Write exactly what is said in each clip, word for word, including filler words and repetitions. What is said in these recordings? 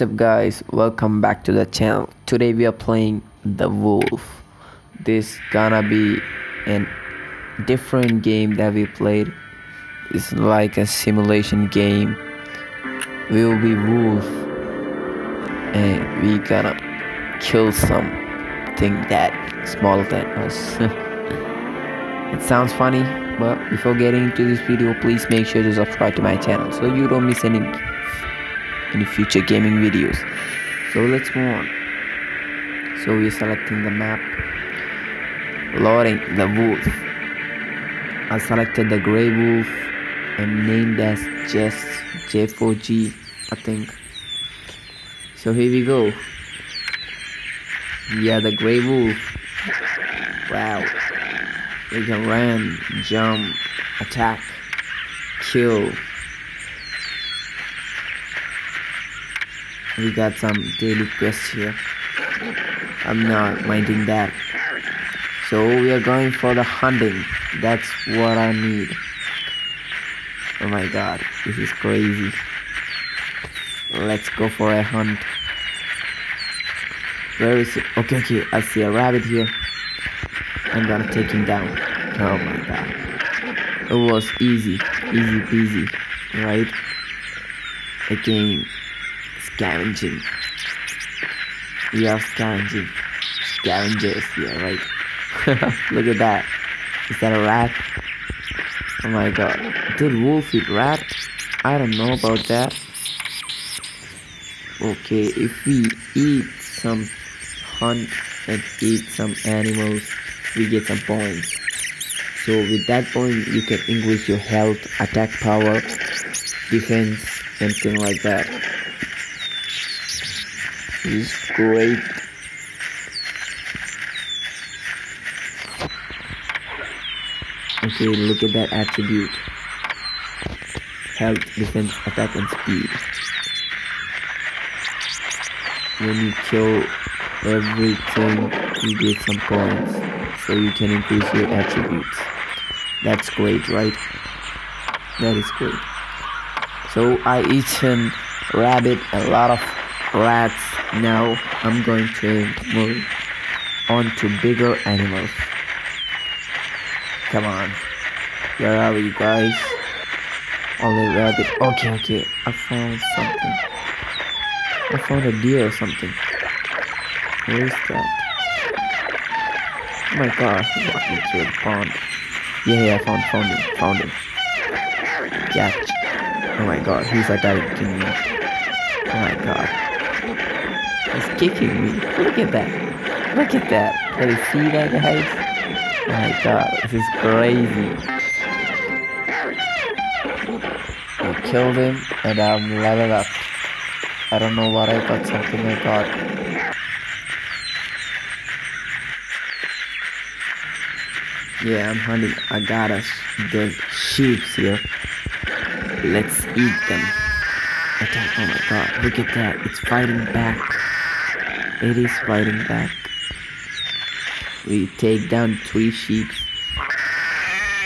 What's up guys, welcome back to the channel. Today we are playing The Wolf. This gonna be a different game that we played. It's like a simulation game. We will be wolf and we gonna kill something that smaller than us. It sounds funny, but before getting into this video, please make sure to subscribe to my channel so you don't miss any any future gaming videos. So let's move on. So we're selecting the map, loading The Wolf. I selected the gray wolf and named as just J four G, I think. So here we go. Yeah, the gray wolf. Wow, we can run, jump, attack, kill. We got some daily quests here. I'm not minding that. So we are going for the hunting. That's what I need. Oh my god, this is crazy. Let's go for a hunt. Where is it? Okay, okay, I see a rabbit here. I'm gonna take him down. Oh my god. It was easy. Easy peasy. Right? Again. Scavenging. We are scavenging. Scavengers here, right? Look at that. Is that a rat? Oh my god. Did wolf eat rat? I don't know about that. Okay, if we eat some hunt and eat some animals, we get some points. So with that point, you can increase your health, attack power, defense, and things like that. It's great. Okay, look at that attribute. Health, defense, attack, and speed. When you kill everything, you get some points, so you can increase your attributes. That's great, right? That is great. So I eaten rabbit, a lot of rats. Now I'm going to move on to bigger animals. Come on, where are we guys? Only rabbit. Okay, okay, I found something. I found a deer or something. Where is that? Oh my gosh, I'm walking through a pond. Yeah, yeah, I found, found him, found him. Yeah. Oh my god, he's attacking me. Oh my god. He's kicking me. Look at that. Look at that. Can you see that, guys? Oh my god, this is crazy. I killed him and I'm leveled up. I don't know what I got, something I got. Yeah, I'm hunting. I got us the sheep here. Let's eat them. Attack. Oh my god, look at that. It's fighting back. It is fighting back. We take down three sheep.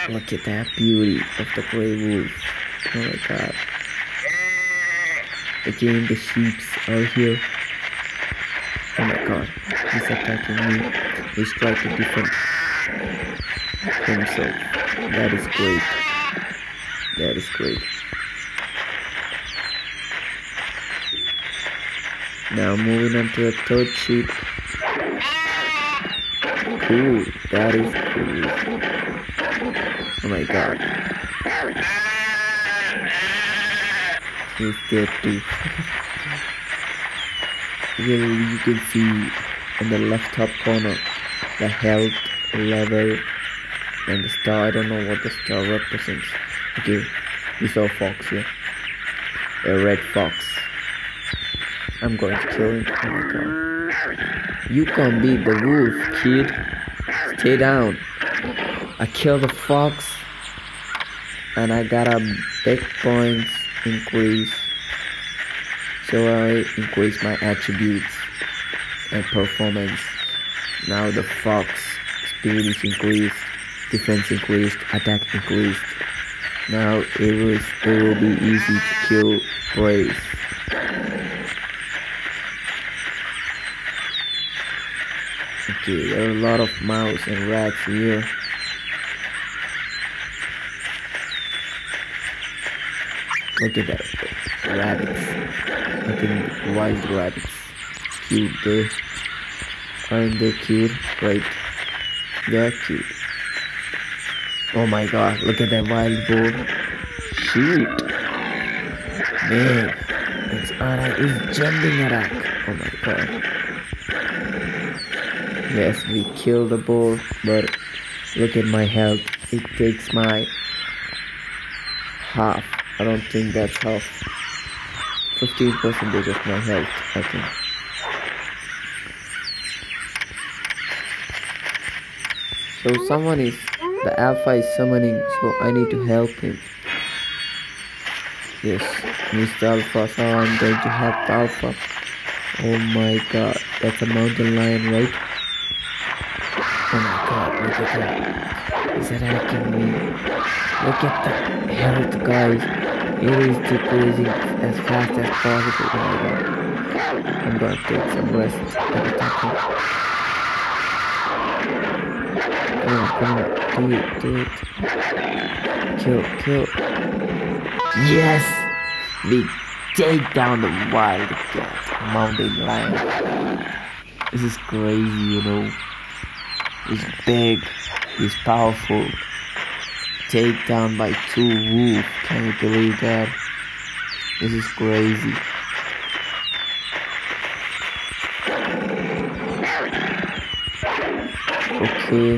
Look at that beauty of the grey wolf. Oh my god. Again, the sheep are here. Oh my god. He's attacking me. He's trying to defend himself. That is great. That is great. Now moving on to the third sheep. Cool, that is cool. Oh my god. He's dead too. Here you can see in the left top corner the health level and the star. I don't know what the star represents. Okay, we saw a fox here. A red fox. I'm going to kill him. Oh my god. You can't beat the wolf, kid. Stay down. I killed the fox. And I got a big points increase. So I increase my attributes and performance. Now the fox speed is increased. Defense increased. Attack increased. Now it will, it will be easy to kill prey. dude. There are a lot of mouse and rats here. Look at that. Rabbits. Looking wild rabbits. Cute, they aren't they cute? Right. They're cute. Oh my god, look at that wild boar. Shoot. Man, it's Anna is jumping at us. Oh my god. Yes, we killed the boar, but look at my health. It takes my half. I don't think that's half. fifteen percent of my health, I think. So someone is, the alpha is summoning, so I need to help him. Yes, Mister Alpha, so I'm going to help the alpha. Oh my god, that's a mountain lion, right? Oh my god, look at that. He's attacking me. Look at that health, guys. It is decreasing as fast as possible. I'm gonna take some rest. I'm attacking. Come on, come on. Do it, do it. Kill, kill. Yes! We take down the wild cat. Mountain lion. This is crazy, you know. He's big, he's powerful. Take down by two wolves. Can you believe that? This is crazy. Okay,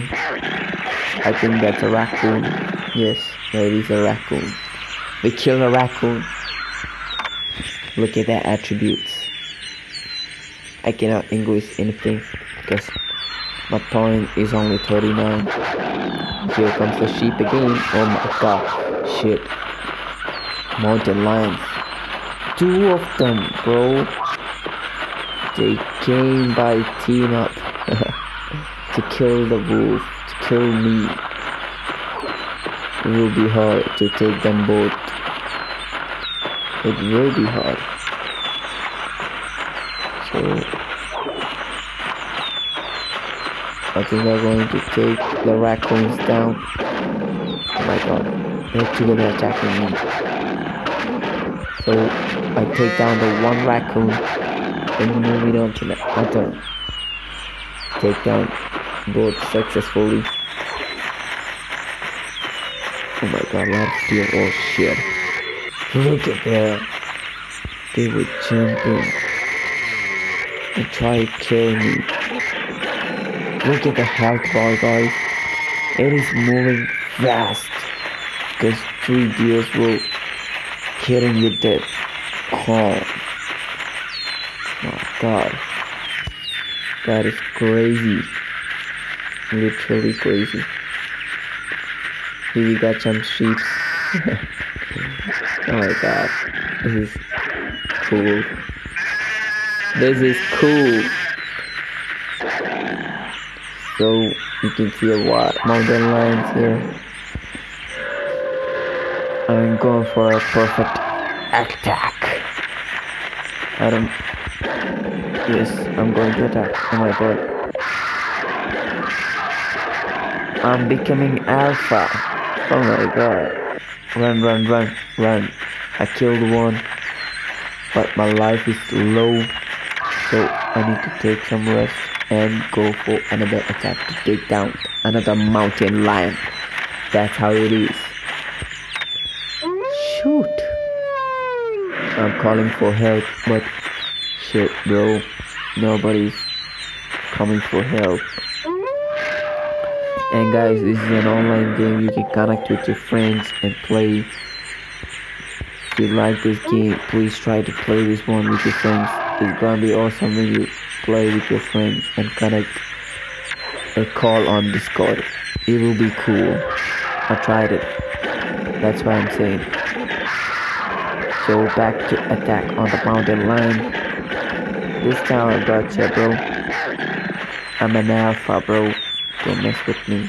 I think that's a raccoon. Yes, there is a raccoon. We killed a raccoon. Look at their attributes. I cannot English anything because my point is only thirty-nine. Here comes the sheep again. Oh my god. Shit. Mountain lions. Two of them, bro. They came by team up to kill the wolf, to kill me. It will be hard to take them both. It will be hard. So I think I'm going to take the raccoons down. Oh my god, they're together attacking me. So I take down the one raccoon and moving on to the other. Take down both successfully. Oh my god, last here. Oh shit. Look at them. They were jumping and try to kill me. Look at the health bar, guys. It is moving fast because three deers will hit him with that horn. Oh god, that is crazy, literally crazy. Here we got some sheep. Oh my god, this is cool. This is cool. So you can see a lot mountain lions here. I'm going for a perfect attack. I don't. Yes, I'm going to attack. Oh my god. I'm becoming alpha. Oh my god. Run, run, run, run. I killed one, but my life is low, so I need to take some rest and go for another attack to take down another mountain lion. That's how it is. Shoot, I'm calling for help, but shit, bro, nobody's coming for help. And guys, this is an online game. You can connect with your friends and play. If you like this game, please try to play this one with your friends. It's gonna be awesome when you play with your friends and connect a call on Discord. It will be cool. I tried it. That's why I'm saying. So back to attack on the mountain lion. This time I gotcha, bro. I'm an alpha, bro. Don't mess with me.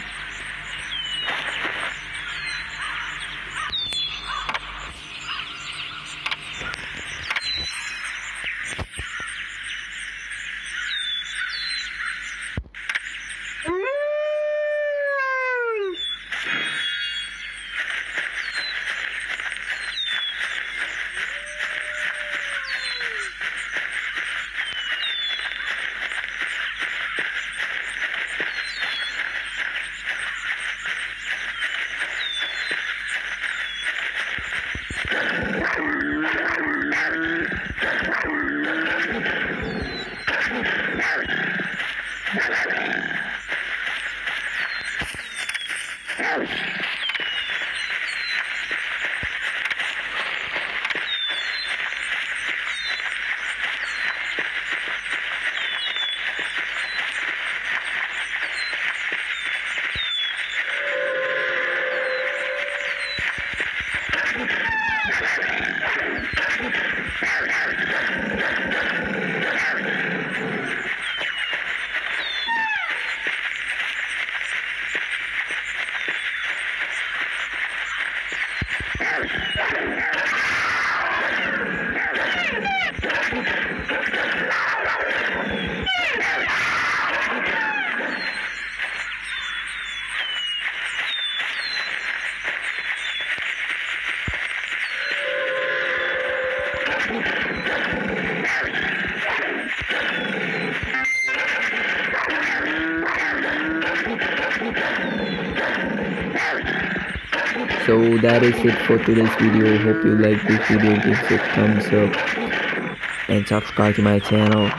So that is it for today's video. Hope you like this video. Give it a thumbs up and subscribe to my channel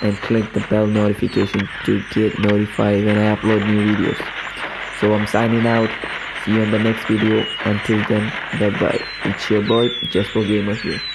and click the bell notification to get notified when I upload new videos. So I'm signing out. See you in the next video. Until then, bye bye. It's your boy Just four Gamers here.